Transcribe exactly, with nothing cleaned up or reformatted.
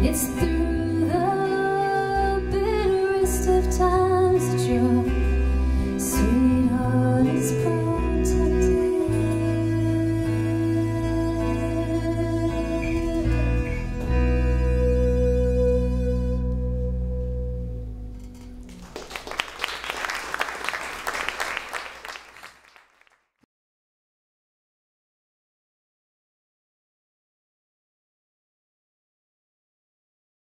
It's the